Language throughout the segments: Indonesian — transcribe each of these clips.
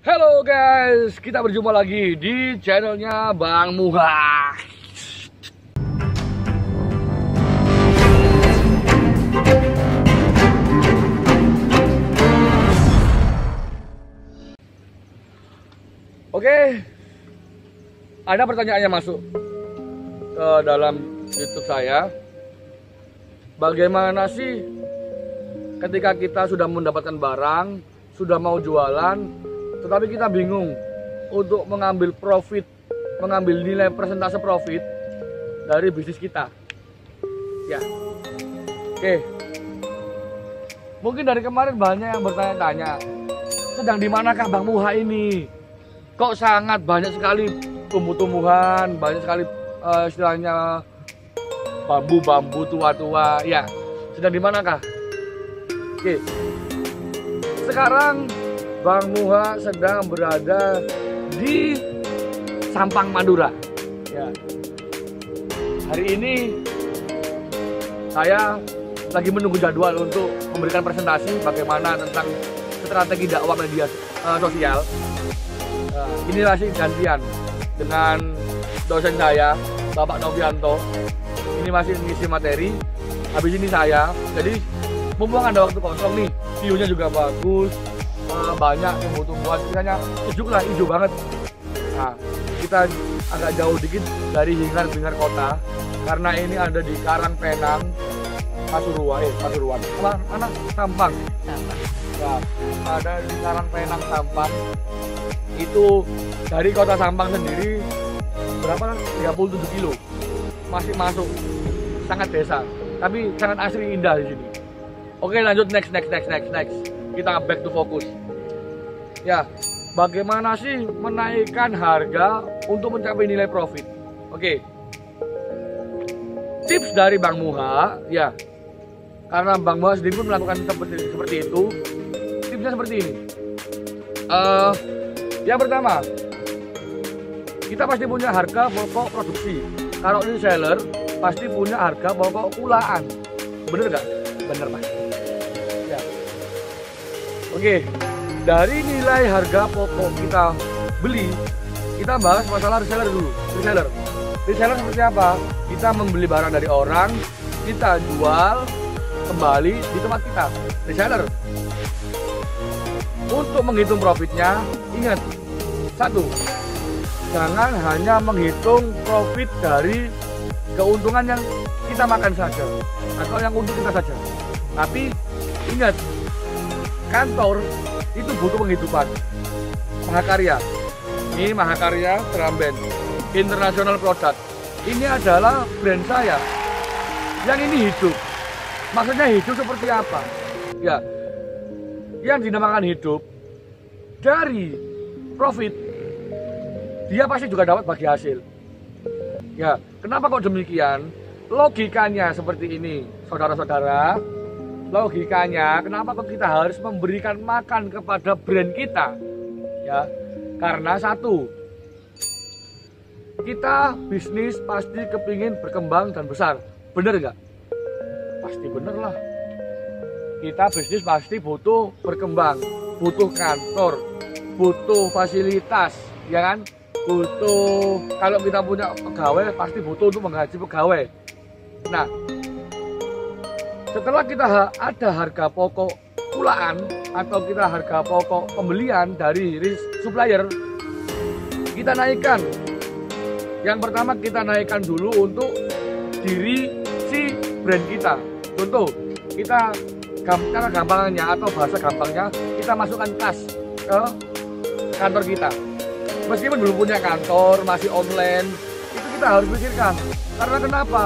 Halo guys, kita berjumpa lagi di channelnya Bang Muha. Oke, ada pertanyaan yang masuk ke dalam YouTube saya. Bagaimana sih ketika kita sudah mendapatkan barang, sudah mau jualan, tetapi kita bingung untuk mengambil profit, mengambil nilai persentase profit dari bisnis kita, ya. Oke. Mungkin dari kemarin banyak yang bertanya-tanya, sedang di manakah Bang Muha ini? Kok sangat banyak sekali tumbuh-tumbuhan, banyak sekali istilahnya bambu-bambu tua-tua, ya. Sedang di manakah? Oke. Sekarang Bang Muha sedang berada di Sampang, Madura, ya. Hari ini saya lagi menunggu jadwal untuk memberikan presentasi bagaimana tentang strategi dakwah media sosial. Inilah sih gantian dengan dosen saya, Bapak Novianto. Ini masih mengisi materi. Habis ini saya, jadi mumpung ada waktu kosong nih, view-nya juga bagus, banyak tumbuh-tumbuhan, misalnya ijuk lah, hijau banget. Nah, kita agak jauh dikit dari hingar-bingar kota karena ini ada di Karang Penang, Pasuruan, anak Sampang. Ya, ada di Karang Penang, Sampang. Itu dari kota Sampang sendiri berapa? 37 kilo. Masih masuk sangat desa, tapi sangat asri, indah di sini. Oke, lanjut next. Kita back to fokus. Ya, bagaimana sih menaikkan harga untuk mencapai nilai profit? Oke. Tips dari Bang Muha, ya. Karena Bang Muha sendiri pun melakukan seperti itu. Tipsnya seperti ini. Yang pertama, kita pasti punya harga pokok produksi. Kalau reseller pasti punya harga pokok pulaan. Bener nggak? Bener, Mas. Ya. Oke, dari nilai harga pokok kita beli, kita bahas masalah reseller dulu. Reseller seperti apa? Kita membeli barang dari orang, kita jual kembali di tempat kita. Reseller. Untuk menghitung profitnya, ingat, satu, jangan hanya menghitung profit dari keuntungan yang kita makan saja atau yang untuk kita saja. Tapi ingat, kantor itu butuh penghidupan. Mahakarya, ini Mahakarya Teramben International Product. Ini adalah brand saya. Yang ini hidup. Maksudnya hidup seperti apa? Ya, yang dinamakan hidup dari profit, dia pasti juga dapat bagi hasil. Ya, kenapa kok demikian? Logikanya seperti ini, saudara-saudara. Logikanya, kenapa kita harus memberikan makan kepada brand kita? Ya, karena satu, kita bisnis pasti kepingin berkembang dan besar. Bener nggak? Pasti bener lah. Kita bisnis pasti butuh berkembang, butuh kantor, butuh fasilitas, ya kan? Butuh, kalau kita punya pegawai pasti butuh untuk menggaji pegawai. Nah, setelah kita ada harga pokok pulaan atau kita harga pokok pembelian dari supplier, kita naikkan. Yang pertama kita naikkan dulu untuk diri si brand kita. Contoh, kita karena gampangnya atau bahasa gampangnya, kita masukkan tas ke kantor kita. Meskipun belum punya kantor, masih online, itu kita harus pikirkan. Karena kenapa?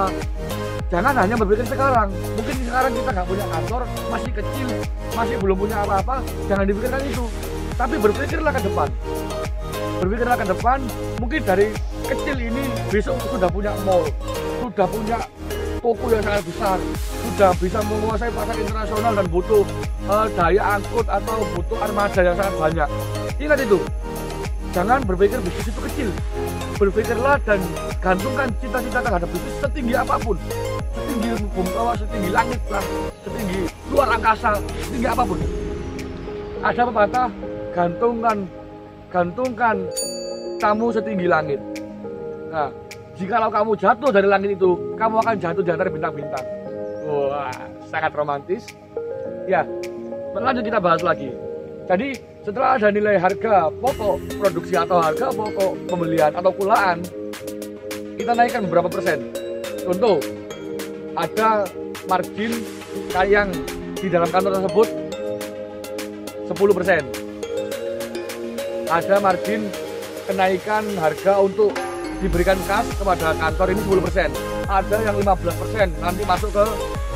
Jangan hanya berpikir sekarang. Mungkin sekarang kita nggak punya kantor, masih kecil, masih belum punya apa-apa. Jangan dipikirkan itu. Tapi berpikirlah ke depan. Berpikirlah ke depan. Mungkin dari kecil ini besok sudah punya mall, sudah punya toko yang sangat besar, sudah bisa menguasai pasar internasional dan butuh daya angkut atau butuh armada yang sangat banyak. Ingat itu. Jangan berpikir bisnis itu kecil. Berpikirlah dan gantungkan cita-cita terhadap bisnis setinggi apapun. Setinggi bawah, setinggi langit lah, setinggi luar angkasa, setinggi apapun. Ada pepatah, gantungkan gantungkan kamu setinggi langit. Nah, jikalau kamu jatuh dari langit itu, kamu akan jatuh di antara bintang-bintang. Wah, sangat romantis. Ya, lanjut kita bahas lagi. Jadi, setelah ada nilai harga pokok produksi atau harga pokok pembelian atau kulaan, kita naikkan beberapa persen. Contoh, ada margin yang di dalam kantor tersebut 10%. Ada margin kenaikan harga untuk diberikan kas kepada kantor ini 10%. Ada yang 15% nanti masuk ke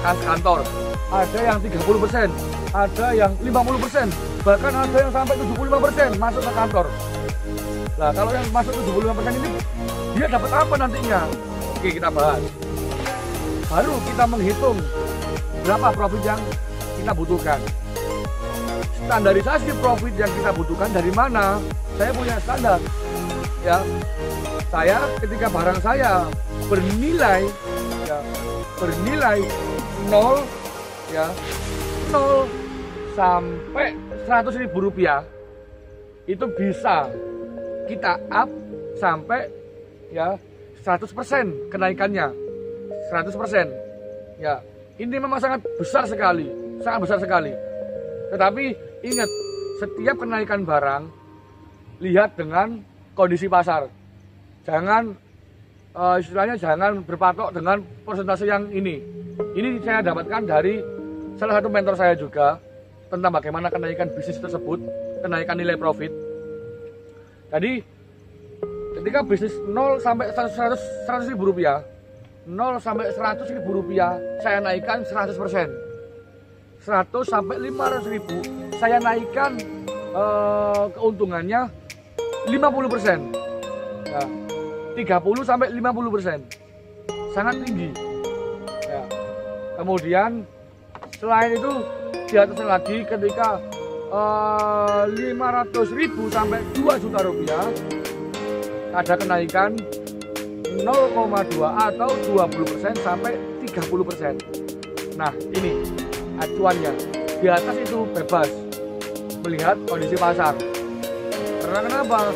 kas kantor. Ada yang 30%, ada yang 50%, bahkan ada yang sampai 75% masuk ke kantor. Nah, kalau yang masuk 75% ini dia dapat apa nantinya? Oke, kita bahas. Baru kita menghitung berapa profit yang kita butuhkan. Standarisasi profit yang kita butuhkan dari mana? Saya punya standar, ya. Saya ketika barang saya bernilai, ya, bernilai 0, ya, 0 sampai 100.000 rupiah, itu bisa kita up sampai, ya, 100% kenaikannya, 100%, ya. Ini memang sangat besar sekali, sangat besar sekali. Tetapi ingat, setiap kenaikan barang lihat dengan kondisi pasar. Jangan istilahnya jangan berpatok dengan persentase yang ini. Ini saya dapatkan dari salah satu mentor saya juga tentang bagaimana kenaikan bisnis tersebut, kenaikan nilai profit. Jadi ketika bisnis 0 sampai 100.000 rupiah, 0 sampai 100.000 rupiah saya naikkan 100%. 100 sampai 500.000 saya naikkan keuntungannya 50%. Ya, 30 sampai 50%. Sangat tinggi. Ya. Kemudian selain itu di atasnya lagi ketika 500.000 sampai 2 juta rupiah ada kenaikan 0,2 atau 20% sampai 30%. Nah, ini acuannya. Di atas itu bebas melihat kondisi pasar. Karena kenapa?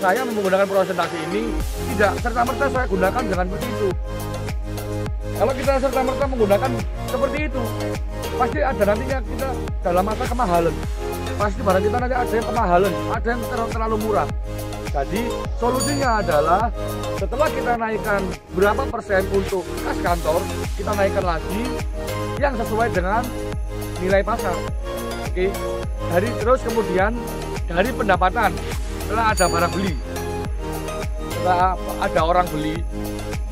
Saya menggunakan persentase ini tidak serta-merta saya gunakan dengan begitu. Kalau kita serta-merta menggunakan seperti itu, pasti ada nantinya kita dalam masa kemahalan. Pasti barang kita nanti ada yang kemahalan, ada yang terlalu murah. Jadi solusinya adalah setelah kita naikkan berapa persen untuk kas kantor, kita naikkan lagi yang sesuai dengan nilai pasar. Oke. Dari terus kemudian dari pendapatan, setelah ada barang beli, setelah ada orang beli,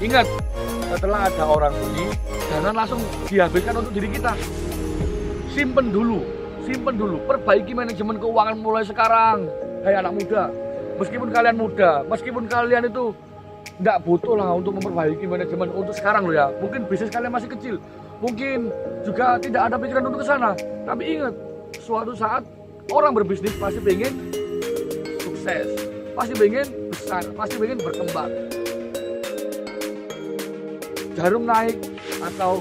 ingat setelah ada orang beli jangan langsung dihabiskan untuk diri kita. Simpen dulu, simpen dulu. Perbaiki manajemen keuangan mulai sekarang. Hai anak muda. Meskipun kalian muda, meskipun kalian itu nggak butuh lah untuk memperbaiki manajemen untuk sekarang loh ya. Mungkin bisnis kalian masih kecil, mungkin juga tidak ada pikiran untuk ke sana. Tapi ingat, suatu saat orang berbisnis pasti pengen sukses, pasti pengen besar, pasti pengen berkembang. Jarum naik atau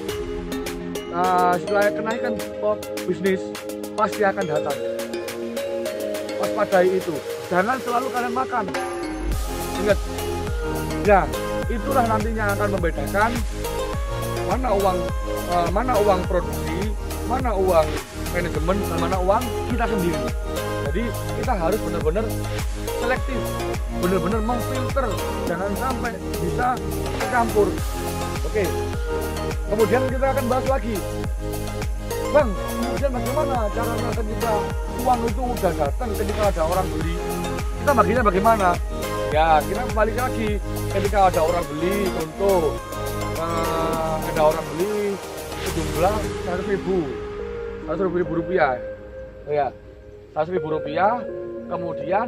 setelah kenaikan bisnis pasti akan datang. Waspadai itu. Jangan selalu kalian makan. Ingat, ya itulah nantinya akan membedakan mana uang produksi, mana uang manajemen, dan mana uang kita sendiri. Jadi kita harus benar-benar selektif, benar-benar memfilter, jangan sampai bisa tercampur. Oke, kemudian kita akan bahas lagi, Bang, kemudian bagaimana caranya ketika uang itu udah datang, ketika ada orang beli, kita baginya bagaimana? Ya, kita kembali lagi, ketika ada orang beli, contoh ada orang beli sejumlah 100.000 rupiah, ya, 100.000 rupiah. Kemudian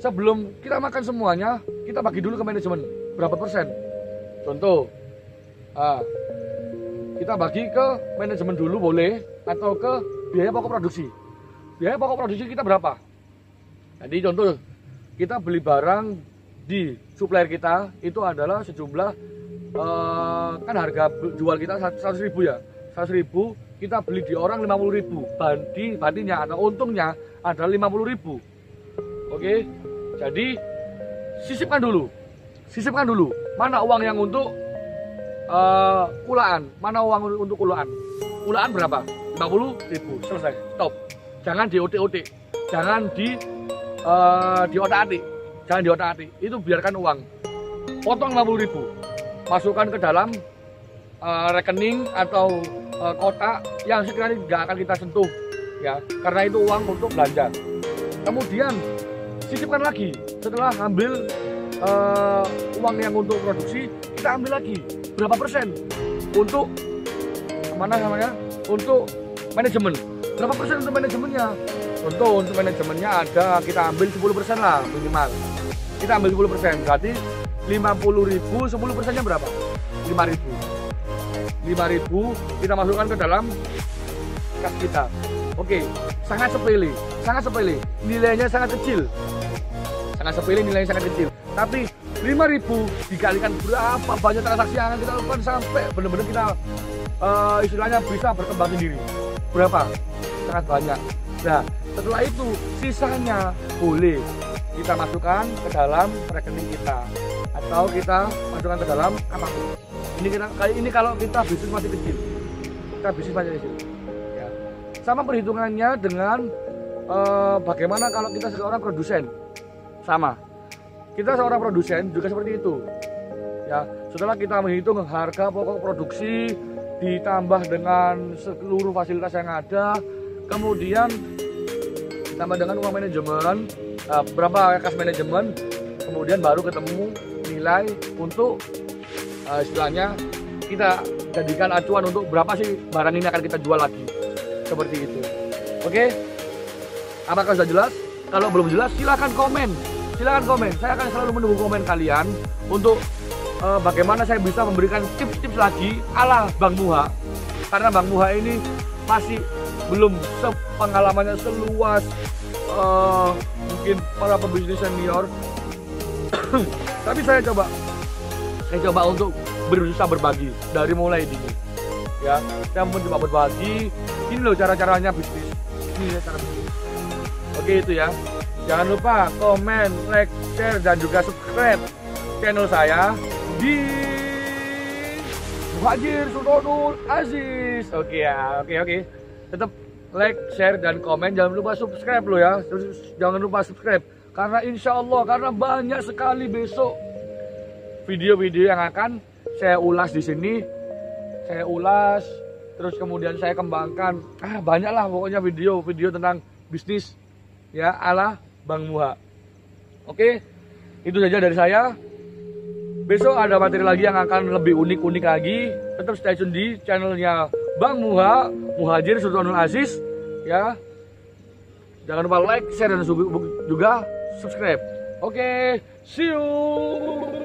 sebelum kita makan semuanya, kita bagi dulu ke manajemen berapa persen. Contoh, kita bagi ke manajemen dulu boleh, atau ke biaya pokok produksi. Biaya pokok produksi kita berapa? Jadi contoh, kita beli barang di supplier kita itu adalah sejumlah, kan harga jual kita 100.000 ya, 100.000 kita beli di orang 50.000, bandingnya atau untungnya adalah 50.000. Oke, jadi sisipkan dulu mana uang yang untuk kulaan, mana uang untuk kulaan berapa? 50.000, selesai, stop. Jangan di otak-otak, jangan di otak-atik, jangan di otak-atik. Itu biarkan uang. Potong 50.000, masukkan ke dalam rekening atau kotak yang sekali tidak akan kita sentuh, ya, karena itu uang untuk belanja. Kemudian sisipkan lagi. Setelah ambil uang yang untuk produksi, kita ambil lagi berapa persen untuk untuk manajemen. Berapa persen untuk manajemennya? Untuk manajemennya ada, kita ambil 10% lah minimal. Kita ambil 10%, berarti 50.000, 10%-nya berapa? 5.000. 5.000 kita masukkan ke dalam kas kita. Oke, sangat sepele. Nilainya sangat kecil. Tapi 5.000 dikalikan berapa banyak transaksi yang akan kita lakukan sampai benar-benar kita istilahnya bisa berkembang sendiri. Berapa? Sangat banyak. Nah, setelah itu sisanya boleh kita masukkan ke dalam rekening kita atau kita masukkan ke dalam apapun. Ini kalau kita bisnis masih kecil. Ya. Sama perhitungannya dengan bagaimana kalau kita seorang produsen. Sama. Kita seorang produsen juga seperti itu. Ya, setelah kita menghitung harga pokok produksi ditambah dengan seluruh fasilitas yang ada, kemudian ditambah dengan uang manajemen, berapa kas manajemen, kemudian baru ketemu nilai untuk istilahnya kita jadikan acuan untuk berapa sih barang ini akan kita jual lagi, seperti itu. Oke, apakah sudah jelas? Kalau belum jelas silahkan komen, saya akan selalu menunggu komen kalian untuk bagaimana saya bisa memberikan tips-tips lagi ala Bang Muha, karena Bang Muha ini masih belum pengalamannya seluas mungkin para pebisnis senior. Tapi saya coba untuk berusaha berbagi dari mulai dini, ya. Saya mencoba berbagi, ini loh cara-caranya bisnis, ini ya cara bisnis. Oke, itu ya, jangan lupa komen, like, share, dan juga subscribe channel saya di Muhajir Sutodul Aziz. Oke. Tetap like, share, dan komen. Jangan lupa subscribe lo ya. Jangan lupa subscribe, karena insya Allah, karena banyak sekali besok video-video yang akan saya ulas di sini. Saya ulas, terus kemudian saya kembangkan. Banyaklah pokoknya video-video tentang bisnis ya ala Bang Muha. Oke, itu saja dari saya. Besok ada materi lagi yang akan lebih unik-unik lagi. Tetap stay tune di channelnya Bang Muha, Muhajir Sutodul Aziz, ya. Jangan lupa like, share, dan juga subscribe. Oke, see you.